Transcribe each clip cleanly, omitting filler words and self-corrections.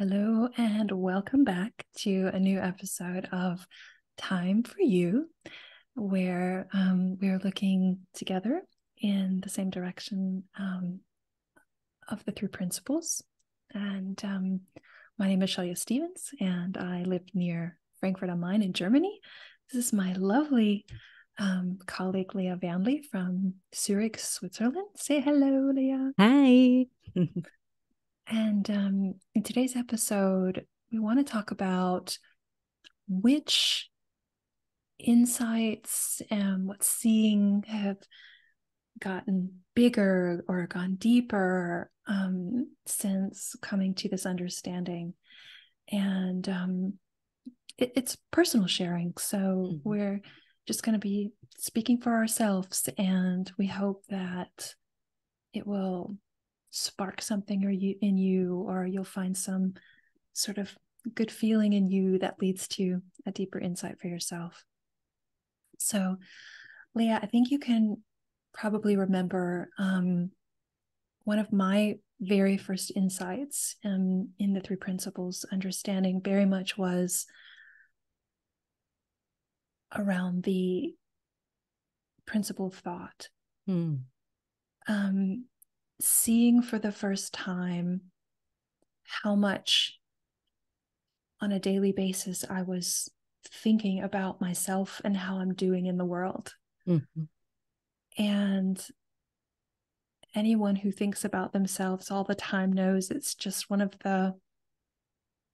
Hello and welcome back to a new episode of Time for You, where we're looking together in the same direction of the 3 Principles. And my name is Shailia Stevens, and I live near Frankfurt am Main in Germany. This is my lovely colleague Leah Vanley from Zurich, Switzerland. Say hello, Leah. Hi. And in today's episode, we want to talk about which insights and what seeing have gotten bigger or gone deeper since coming to this understanding. And it's personal sharing. So we're just going to be speaking for ourselves, and we hope that it will spark something in you, or you'll find some sort of good feeling in you that leads to a deeper insight for yourself. So, Leah, I think you can probably remember one of my very first insights in the 3 Principles understanding very much was around the principle of thought. Seeing for the first time how much on a daily basis I was thinking about myself and how I'm doing in the world. And anyone who thinks about themselves all the time knows it's just one of the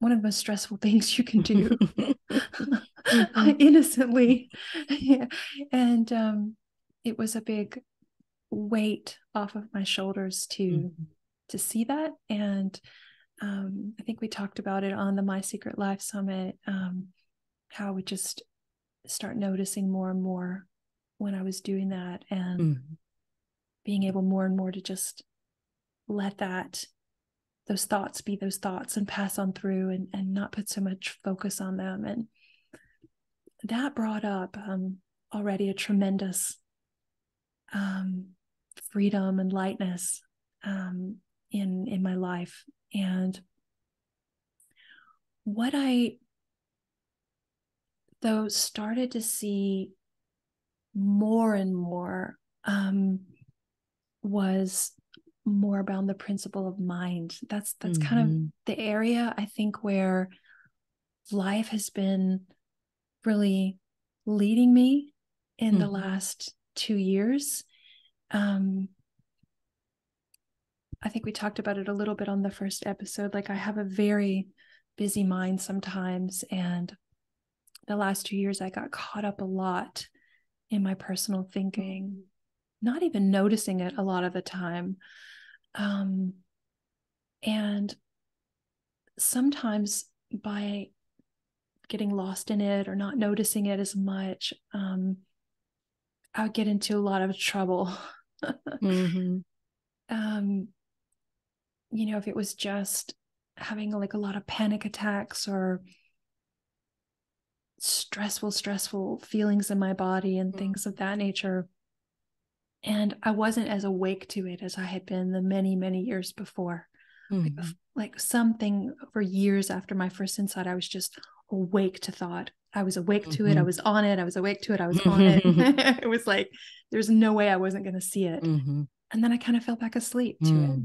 most stressful things you can do innocently. Yeah. And it was a big weight off of my shoulders to see that. And I think we talked about it on the My Secret Life Summit, how we just start noticing more and more when I was doing that, and being able more and more to just let those thoughts be those thoughts and pass on through, and not put so much focus on them. And that brought up already a tremendous freedom and lightness in my life. And what I though started to see more and more was more about the principle of mind. That's kind of the area, I think, where life has been really leading me in the last 2 years. I think we talked about it a little bit on the first episode. Like, I have a very busy mind sometimes, and the last 2 years I got caught up a lot in my personal thinking, not even noticing it a lot of the time. And sometimes by getting lost in it or not noticing it as much, I would get into a lot of trouble. If it was just having like a lot of panic attacks or stressful feelings in my body and things of that nature. And I wasn't as awake to it as I had been the many years before. Like something for years after my first insight, I was just awake to thought. I was awake to it. I was on it. I was awake to it. I was on it. It was like, there's no way I wasn't going to see it. And then I kind of fell back asleep to it,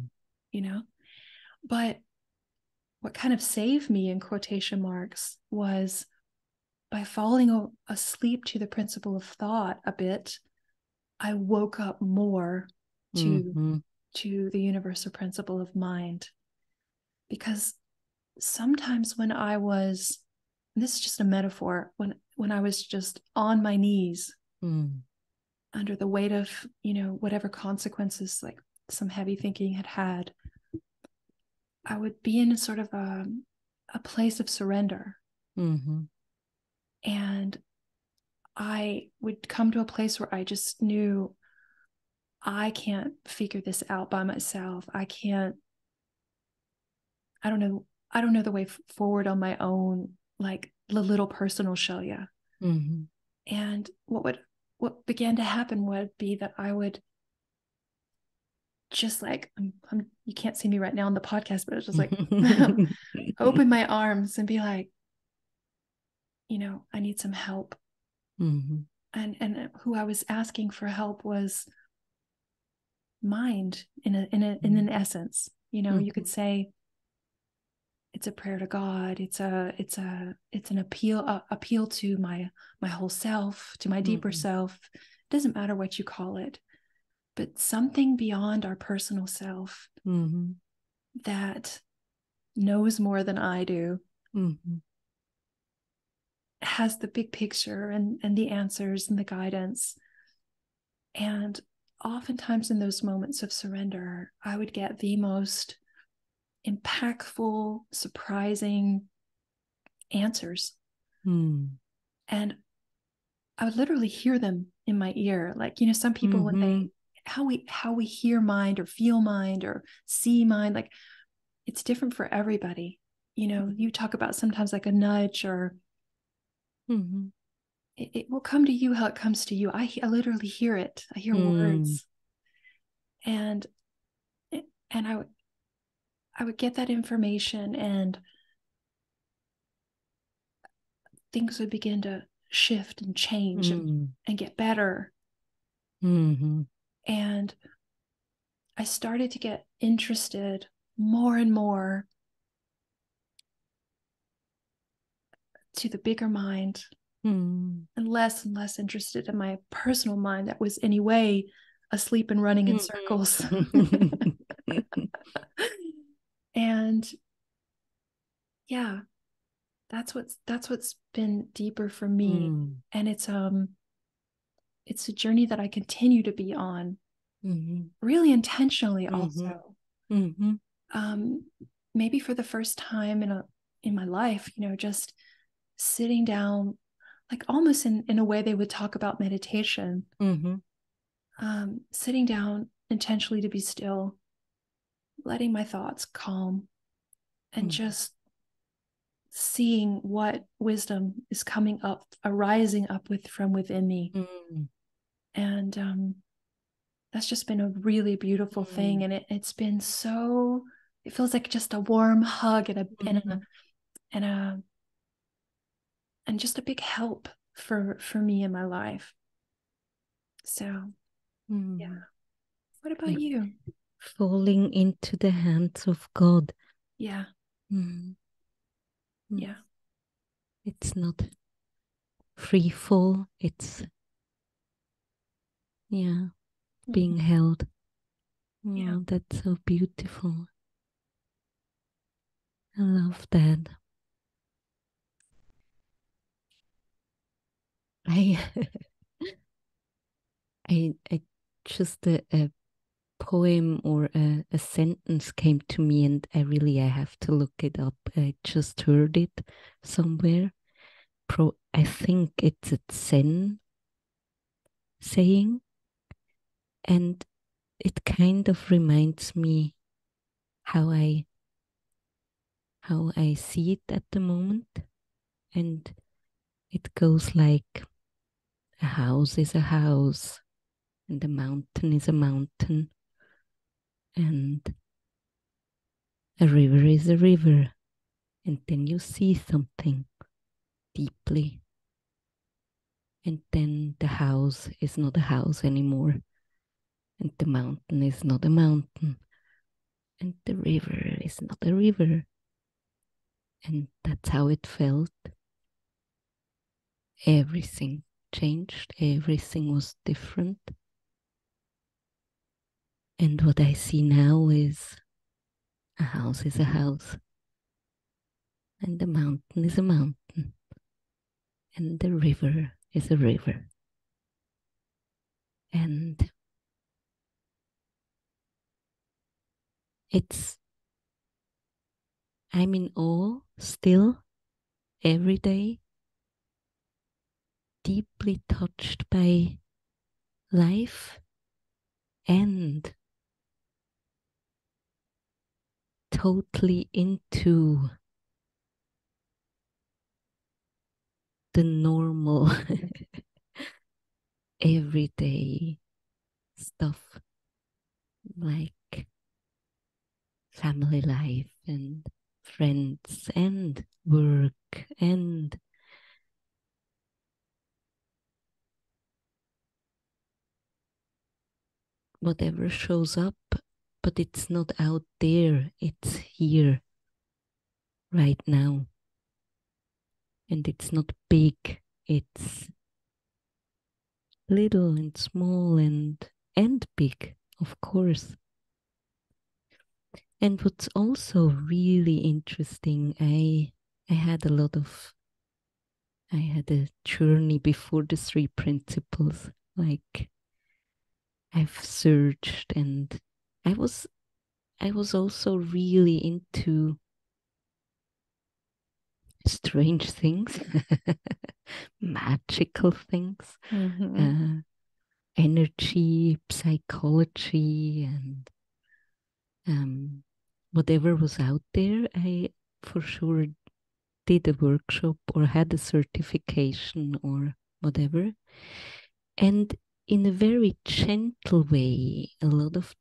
you know? But what kind of saved me, in quotation marks, was by falling asleep to the principle of thought a bit, I woke up more to the universal principle of mind. Because sometimes when I was, and this is just a metaphor, when I was just on my knees under the weight of, whatever consequences, like some heavy thinking had, I would be in sort of a place of surrender. And I would come to a place where I just knew I can't figure this out by myself. I don't know the way forward on my own, like the little personal Shailia. And what began to happen would be that I would just like, you can't see me right now on the podcast, but it's just like, open my arms and be like, you know, I need some help. Mm-hmm. And who I was asking for help was mind in an essence, you know, mm-hmm. you could say it's a prayer to God. It's an appeal to my whole self, to my deeper mm-hmm. self. It doesn't matter what you call it, but something beyond our personal self mm-hmm. that knows more than I do, mm-hmm. has the big picture and the answers and the guidance. And oftentimes in those moments of surrender, I would get the most impactful, surprising answers. Mm. And I would literally hear them in my ear. Like, you know, some people mm-hmm. how we hear mind or feel mind or see mind, like it's different for everybody. You know, you talk about sometimes like a nudge or mm-hmm. It will come to you how it comes to you. I literally hear it. I hear words. And I would get that information and things would begin to shift and change and get better. Mm-hmm. And I started to get interested more and more to the bigger mind. And less interested in my personal mind that was anyway asleep and running in circles. And yeah, that's what's been deeper for me. And it's a journey that I continue to be on really intentionally also. Mm-hmm. Maybe for the first time in my life, you know, just sitting down, like almost in a way they would talk about meditation, sitting down intentionally to be still, letting my thoughts calm and just seeing what wisdom is coming up, arising up from within me. And that's just been a really beautiful thing. And it's been so, it feels like just a warm hug and just a big help for me in my life. So, yeah. What about you? Falling into the hands of God. Yeah. Yeah. It's not free fall. It's, yeah, being held. Yeah, that's so beautiful. I love that. I just a poem or a sentence came to me, and I have to look it up. I just heard it somewhere. I think it's a Zen saying, and it kind of reminds me how I see it at the moment, and it goes like. A house is a house, and a mountain is a mountain, and a river is a river, and then you see something deeply, and then the house is not a house anymore, and the mountain is not a mountain, and the river is not a river, and that's how it felt. Everything changed, everything was different. And what I see now is a house is a house, and a mountain is a mountain, and the river is a river. And I'm in awe still every day. Deeply touched by life and totally into the normal everyday stuff like family life and friends and work and whatever shows up, but it's not out there, it's here, right now. And it's not big, it's little and small and big, of course. And what's also really interesting, I had a journey before the 3 principles. Like, I've searched, and I was also really into strange things, magical things, energy, psychology, and whatever was out there. I for sure did a workshop or had a certification or whatever. And in a very gentle way, a lot of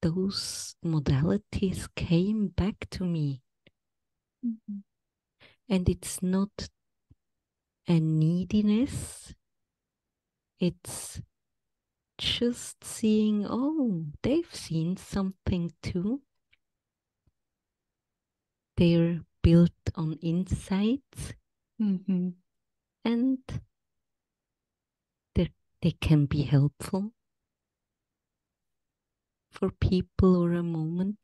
those modalities came back to me. Mm-hmm. And it's not a neediness. It's just seeing, oh, they've seen something too. They're built on insights. Mm-hmm. And they can be helpful for people or a moment.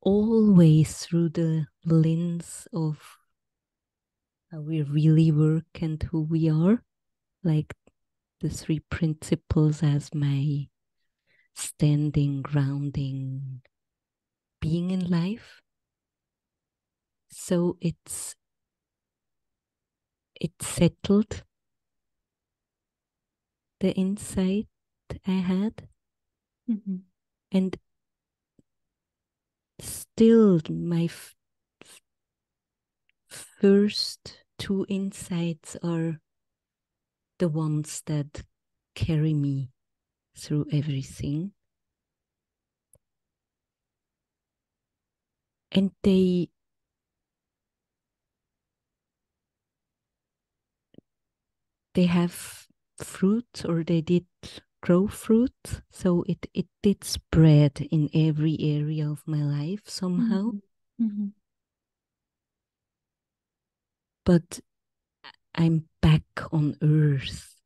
Always through the lens of how we really work and who we are, like the 3 principles as my standing, grounding, being in life. So it's settled, the insight I had. Mm-hmm. And still, my first 2 insights are the ones that carry me through everything. And they have fruit, or they did grow fruit, so it did spread in every area of my life somehow. Mm-hmm. But I'm back on earth.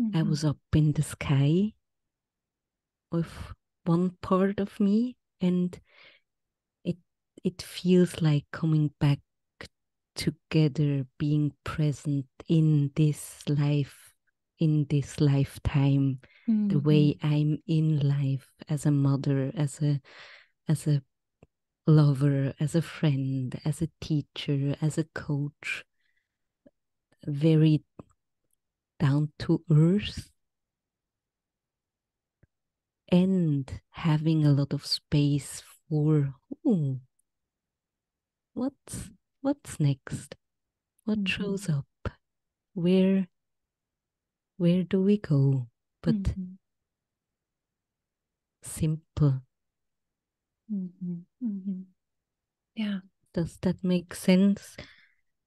Mm-hmm. I was up in the sky with one part of me, and it feels like coming back together, being present in this life, in this lifetime. Mm-hmm. The way I'm in life as a mother, as a lover, as a friend, as a teacher, as a coach, very down to earth, and having a lot of space for what's next, what mm-hmm. shows up, where do we go? But mm-hmm. simple. Mm-hmm. Mm-hmm. Yeah. Does that make sense?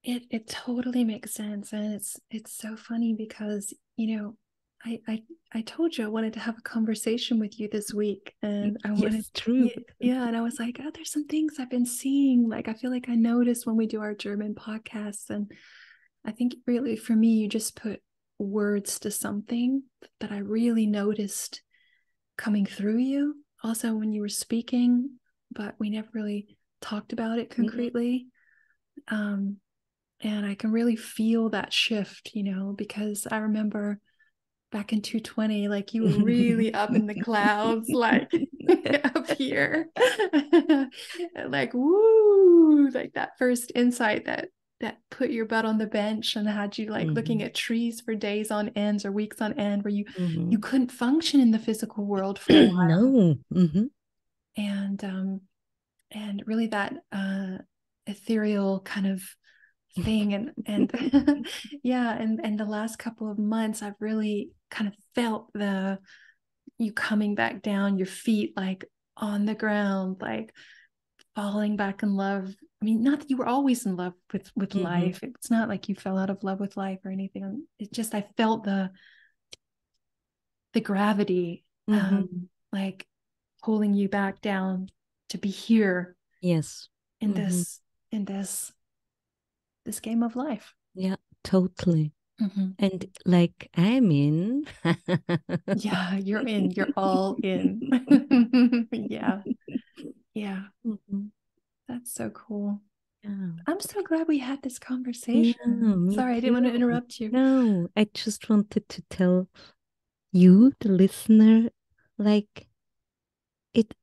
It totally makes sense. And it's so funny because, you know, I told you I wanted to have a conversation with you this week, and I wanted and I was like, oh, there's some things I've been seeing. Like, I feel like I noticed when we do our German podcasts, and I think really for me, you just put words to something that I really noticed coming through you. Also when you were speaking, but we never really talked about it concretely. Mm-hmm. And I can really feel that shift, you know, because I remember back in 2020, like, you were really up in the clouds, like up here, like, woo, like that first insight that put your butt on the bench and had you like mm-hmm. looking at trees for days on ends or weeks on end, where you mm-hmm. you couldn't function in the physical world for a while. No. Mm-hmm. And really that ethereal kind of thing, and yeah, and the last couple of months I've really kind of felt you coming back down, your feet like on the ground, like falling back in love. I mean, not that you were always in love with mm-hmm. life. It's not like you fell out of love with life or anything. It just, I felt the gravity, mm-hmm. Like pulling you back down to be here. Yes. In mm-hmm. this game of life. Yeah, totally. Mm-hmm. And like, I'm in. Yeah, you're in. You're all in. Yeah. Yeah. Mm-hmm. That's so cool. Yeah. I'm so glad we had this conversation. Yeah, sorry, I didn't want to interrupt you. No, I just wanted to tell you, the listener, like it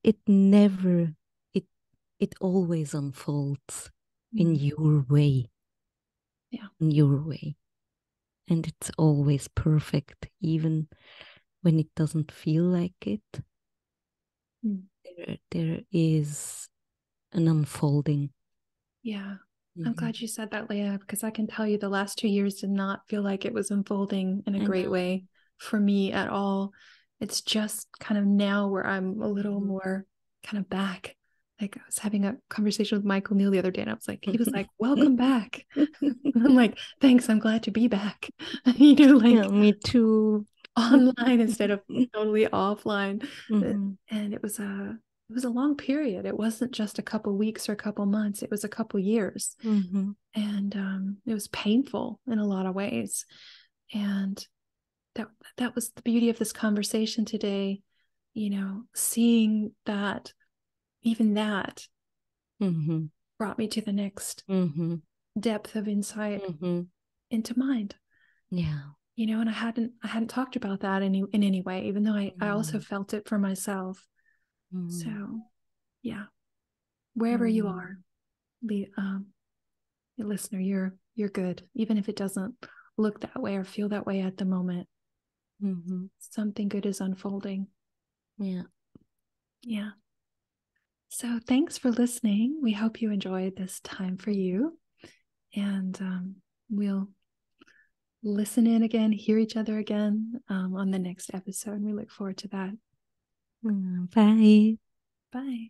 always unfolds in your way. Yeah. In your way. And it's always perfect, even when it doesn't feel like it. Mm. There is an unfolding. Yeah. Mm-hmm. I'm glad you said that, Leah, because I can tell you the last 2 years did not feel like it was unfolding in a great way for me at all. It's just kind of now where I'm a little more kind of back. Like, I was having a conversation with Michael Neal the other day, and I was like, he was like, welcome back. I'm like, thanks, I'm glad to be back. You know, like, yeah, me too. Online instead of totally offline. Mm-hmm. And it was a long period. It wasn't just a couple weeks or a couple months. It was a couple years. Mm-hmm. And it was painful in a lot of ways. And that was the beauty of this conversation today, you know, seeing that even that mm-hmm. brought me to the next mm-hmm. depth of insight mm-hmm. into mind. Yeah. You know, and I hadn't talked about that in any way, even though I also felt it for myself. Mm. So yeah, wherever you are, the listener, you're good. Even if it doesn't look that way or feel that way at the moment, mm-hmm. something good is unfolding. Yeah. Yeah. So thanks for listening. We hope you enjoyed this time for you, and we'll listen in again, hear each other again on the next episode. We look forward to that. Bye. Bye.